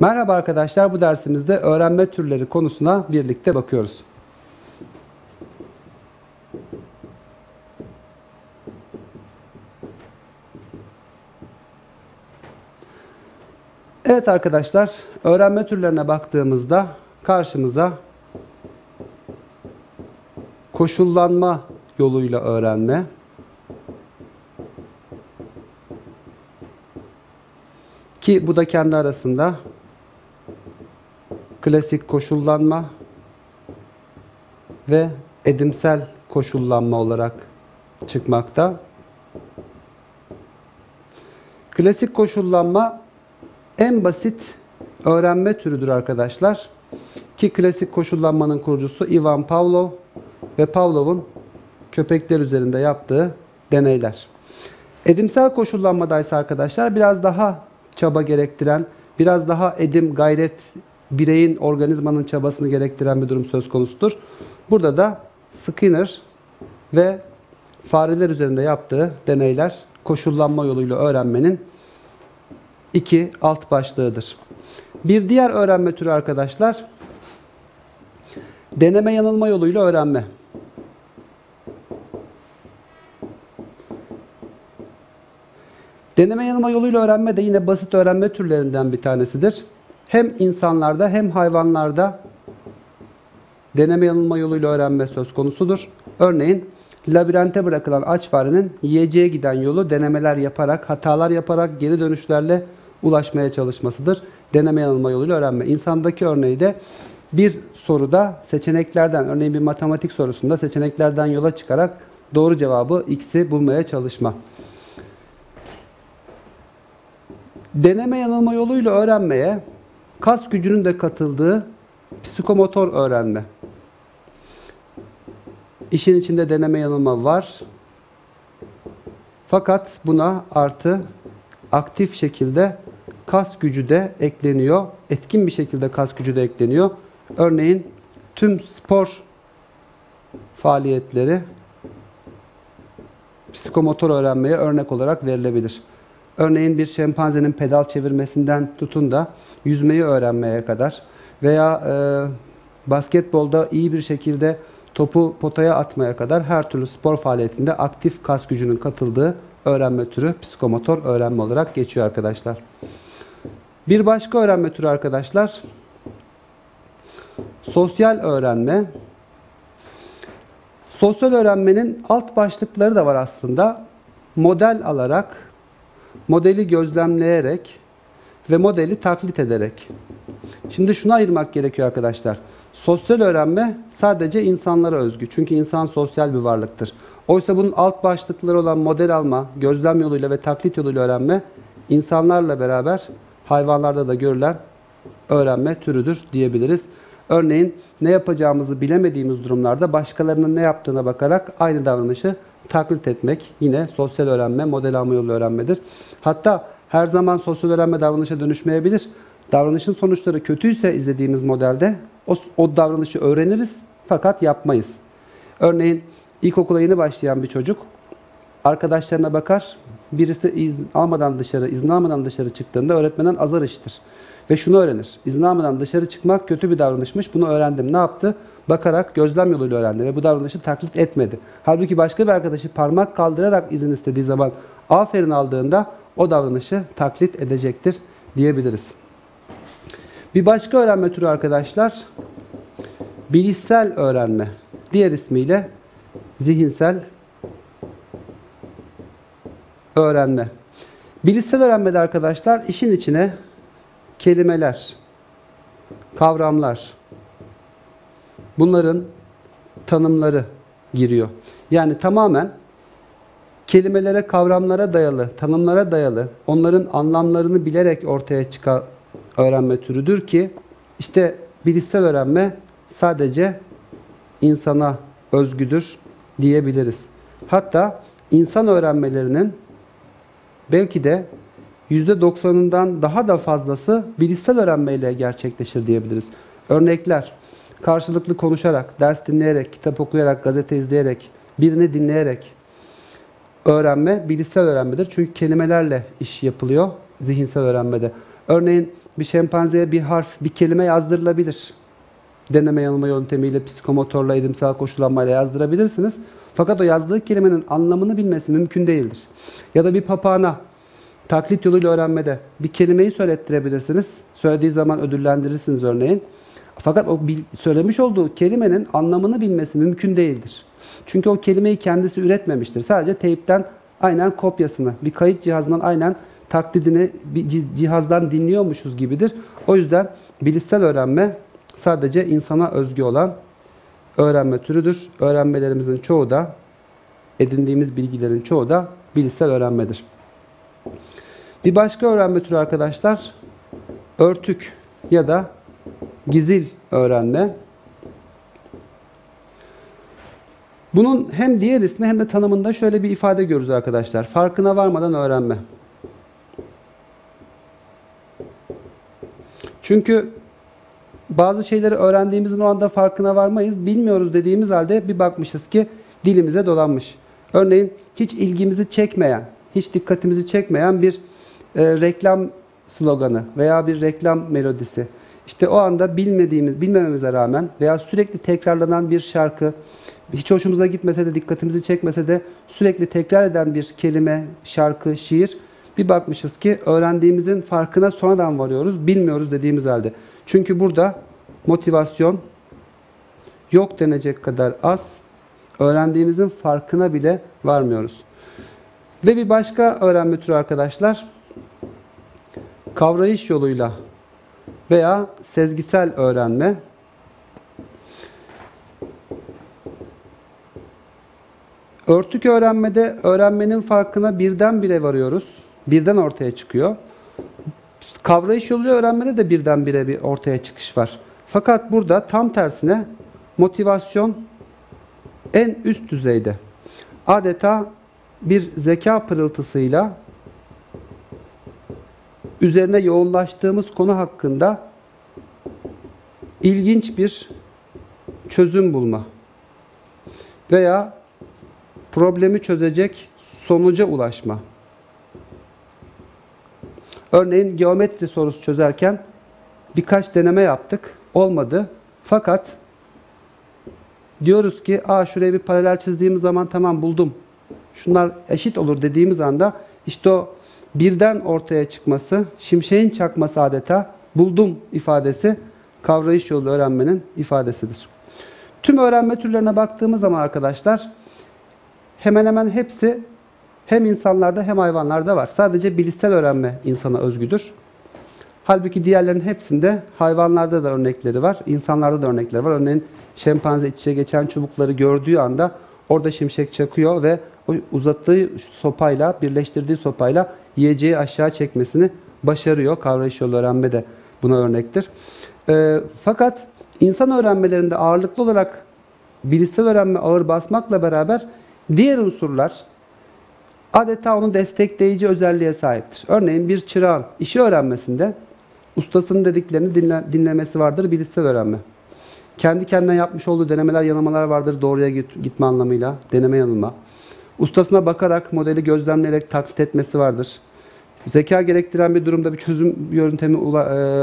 Merhaba arkadaşlar, bu dersimizde öğrenme türleri konusuna birlikte bakıyoruz. Evet arkadaşlar, öğrenme türlerine baktığımızda karşımıza koşullanma yoluyla öğrenme, ki bu da kendi arasında klasik koşullanma ve edimsel koşullanma olarak çıkmakta. Klasik koşullanma en basit öğrenme türüdür arkadaşlar. Ki klasik koşullanmanın kurucusu Ivan Pavlov ve Pavlov'un köpekler üzerinde yaptığı deneyler. Edimsel koşullanmadaysa arkadaşlar biraz daha çaba gerektiren, biraz daha edim, gayret, bireyin, organizmanın çabasını gerektiren bir durum söz konusudur. Burada da Skinner ve fareler üzerinde yaptığı deneyler koşullanma yoluyla öğrenmenin iki alt başlığıdır. Bir diğer öğrenme türü arkadaşlar, deneme yanılma yoluyla öğrenme. Deneme yanılma yoluyla öğrenme de yine basit öğrenme türlerinden bir tanesidir. Hem insanlarda hem hayvanlarda deneme yanılma yoluyla öğrenme söz konusudur. Örneğin labirente bırakılan aç farenin yiyeceğe giden yolu denemeler yaparak, hatalar yaparak, geri dönüşlerle ulaşmaya çalışmasıdır. Deneme yanılma yoluyla öğrenme. İnsandaki örneği de bir soruda seçeneklerden, örneğin bir matematik sorusunda seçeneklerden yola çıkarak doğru cevabı X'i bulmaya çalışma. Deneme yanılma yoluyla öğrenmeye kas gücünün de katıldığı psikomotor öğrenme. İşin içinde deneme yanılma var. Fakat buna artı aktif şekilde kas gücü de ekleniyor. Etkin bir şekilde kas gücü de ekleniyor. Örneğin tüm spor faaliyetleri psikomotor öğrenmeye örnek olarak verilebilir. Örneğin bir şempanzenin pedal çevirmesinden tutun da yüzmeyi öğrenmeye kadar veya basketbolda iyi bir şekilde topu potaya atmaya kadar her türlü spor faaliyetinde aktif kas gücünün katıldığı öğrenme türü psikomotor öğrenme olarak geçiyor arkadaşlar. Bir başka öğrenme türü arkadaşlar, sosyal öğrenme. Sosyal öğrenmenin alt başlıkları da var aslında. Model alarak, modeli gözlemleyerek ve modeli taklit ederek. Şimdi şuna ayırmak gerekiyor arkadaşlar. Sosyal öğrenme sadece insanlara özgü. Çünkü insan sosyal bir varlıktır. Oysa bunun alt başlıkları olan model alma, gözlem yoluyla ve taklit yoluyla öğrenme insanlarla beraber hayvanlarda da görülen öğrenme türüdür diyebiliriz. Örneğin ne yapacağımızı bilemediğimiz durumlarda başkalarının ne yaptığına bakarak aynı davranışı taklit etmek yine sosyal öğrenme, model alma yoluyla öğrenmedir. Hatta her zaman sosyal öğrenme davranışa dönüşmeyebilir. Davranışın sonuçları kötüyse izlediğimiz modelde o davranışı öğreniriz fakat yapmayız. Örneğin ilkokula yeni başlayan bir çocuk arkadaşlarına bakar, birisi izin almadan dışarı çıktığında öğretmenden azar işitir. Ve şunu öğrenir: İzin almadan dışarı çıkmak kötü bir davranışmış. Bunu öğrendim. Ne yaptı? Bakarak, gözlem yoluyla öğrendi ve bu davranışı taklit etmedi. Halbuki başka bir arkadaşı parmak kaldırarak izin istediği zaman aferin aldığında o davranışı taklit edecektir diyebiliriz. Bir başka öğrenme türü arkadaşlar, bilişsel öğrenme. Diğer ismiyle zihinsel öğrenme. Bilişsel öğrenmede arkadaşlar işin içine kelimeler, kavramlar, bunların tanımları giriyor. Yani tamamen kelimelere, kavramlara dayalı, tanımlara dayalı, onların anlamlarını bilerek ortaya çıkan öğrenme türüdür ki işte bilişsel öğrenme sadece insana özgüdür diyebiliriz. Hatta insan öğrenmelerinin belki de %90'ından daha da fazlası bilişsel öğrenmeyle gerçekleşir diyebiliriz. Örnekler: karşılıklı konuşarak, ders dinleyerek, kitap okuyarak, gazete izleyerek, birini dinleyerek öğrenme bilişsel öğrenmedir. Çünkü kelimelerle iş yapılıyor zihinsel öğrenmede. Örneğin bir şempanzeye bir harf, bir kelime yazdırılabilir. Deneme yanılma yöntemiyle, psikomotorla, edimsel koşullanmayla yazdırabilirsiniz. Fakat o yazdığı kelimenin anlamını bilmesi mümkün değildir. Ya da bir papağana taklit yoluyla öğrenmede bir kelimeyi söylettirebilirsiniz. Söylediği zaman ödüllendirirsiniz örneğin. Fakat o söylemiş olduğu kelimenin anlamını bilmesi mümkün değildir. Çünkü o kelimeyi kendisi üretmemiştir. Sadece teypten aynen kopyasını, bir kayıt cihazından aynen taklidini bir cihazdan dinliyormuşuz gibidir. O yüzden bilişsel öğrenme sadece insana özgü olan öğrenme türüdür. Öğrenmelerimizin çoğu da, edindiğimiz bilgilerin çoğu da bilişsel öğrenmedir. Bir başka öğrenme türü arkadaşlar, örtük ya da gizil öğrenme. Bunun hem diğer ismi hem de tanımında şöyle bir ifade görürüz arkadaşlar. Farkına varmadan öğrenme. Çünkü bazı şeyleri öğrendiğimizin o anda farkına varmayız. Bilmiyoruz dediğimiz halde bir bakmışız ki dilimize dolanmış. Örneğin hiç ilgimizi çekmeyen, hiç dikkatimizi çekmeyen bir reklam sloganı veya bir reklam melodisi. İşte o anda bilmememize rağmen veya sürekli tekrarlanan bir şarkı, hiç hoşumuza gitmese de dikkatimizi çekmese de sürekli tekrar eden bir kelime, şarkı, şiir, bir bakmışız ki öğrendiğimizin farkına sonradan varıyoruz, bilmiyoruz dediğimiz halde. Çünkü burada motivasyon yok denecek kadar az, öğrendiğimizin farkına bile varmıyoruz. Ve bir başka öğrenme türü arkadaşlar, kavrayış yoluyla veya sezgisel öğrenme. Örtük öğrenmede öğrenmenin farkına birdenbire varıyoruz. Birden ortaya çıkıyor. Kavrayış yoluyla öğrenmede de birdenbire bir ortaya çıkış var. Fakat burada tam tersine motivasyon en üst düzeyde. Adeta bir zeka pırıltısıyla üzerine yoğunlaştığımız konu hakkında ilginç bir çözüm bulma veya problemi çözecek sonuca ulaşma. Örneğin geometri sorusu çözerken birkaç deneme yaptık, olmadı. Fakat diyoruz ki, şuraya bir paralel çizdiğimiz zaman tamam buldum, şunlar eşit olur dediğimiz anda işte o birden ortaya çıkması, şimşeğin çakması adeta, buldum ifadesi kavrayış yolu öğrenmenin ifadesidir. Tüm öğrenme türlerine baktığımız zaman arkadaşlar hemen hemen hepsi hem insanlarda hem hayvanlarda var. Sadece bilişsel öğrenme insana özgüdür. Halbuki diğerlerin hepsinde hayvanlarda da örnekleri var, insanlarda da örnekleri var. Örneğin şempanze iç içe geçen çubukları gördüğü anda orada şimşek çakıyor ve o uzattığı sopayla, birleştirdiği sopayla yiyeceği aşağı çekmesini başarıyor. Kavrayış yolu öğrenme de buna örnektir. Fakat insan öğrenmelerinde ağırlıklı olarak bilişsel öğrenme ağır basmakla beraber diğer unsurlar adeta onu destekleyici özelliğe sahiptir. Örneğin bir çırağın işi öğrenmesinde ustasının dediklerini dinlemesi vardır bilişsel öğrenme. Kendi kendine yapmış olduğu denemeler, yanılmalar vardır doğruya gitme anlamıyla, deneme yanılma. Ustasına bakarak, modeli gözlemleyerek taklit etmesi vardır. Zeka gerektiren bir durumda bir çözüm yöntemi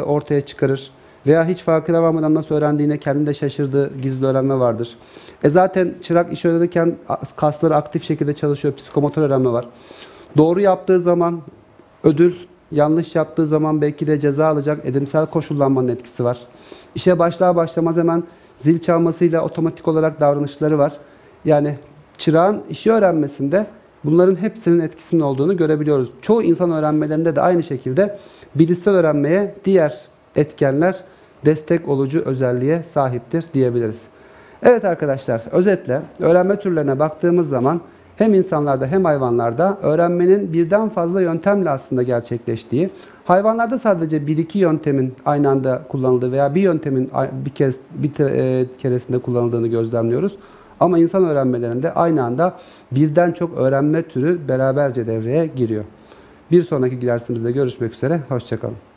ortaya çıkarır. Veya hiç farkına varmadan nasıl öğrendiğine kendini de şaşırdığı gizli öğrenme vardır. Zaten çırak iş öğrenirken kasları aktif şekilde çalışıyor, psikomotor öğrenme var. Doğru yaptığı zaman ödül, yanlış yaptığı zaman belki de ceza alacak edimsel koşullanmanın etkisi var. İşe başlar başlamaz hemen zil çalmasıyla otomatik olarak davranışları var. Yani çırağın işi öğrenmesinde bunların hepsinin etkisinin olduğunu görebiliyoruz. Çoğu insan öğrenmelerinde de aynı şekilde bilişsel öğrenmeye diğer etkenler destek olucu özelliğe sahiptir diyebiliriz. Evet arkadaşlar, özetle öğrenme türlerine baktığımız zaman hem insanlarda hem hayvanlarda öğrenmenin birden fazla yöntemle aslında gerçekleştiği, hayvanlarda sadece bir iki yöntemin aynı anda kullanıldığı veya bir yöntemin bir keresinde kullanıldığını gözlemliyoruz. Ama insan öğrenmelerinde aynı anda birden çok öğrenme türü beraberce devreye giriyor. Bir sonraki dersimizde görüşmek üzere, hoşça kalın.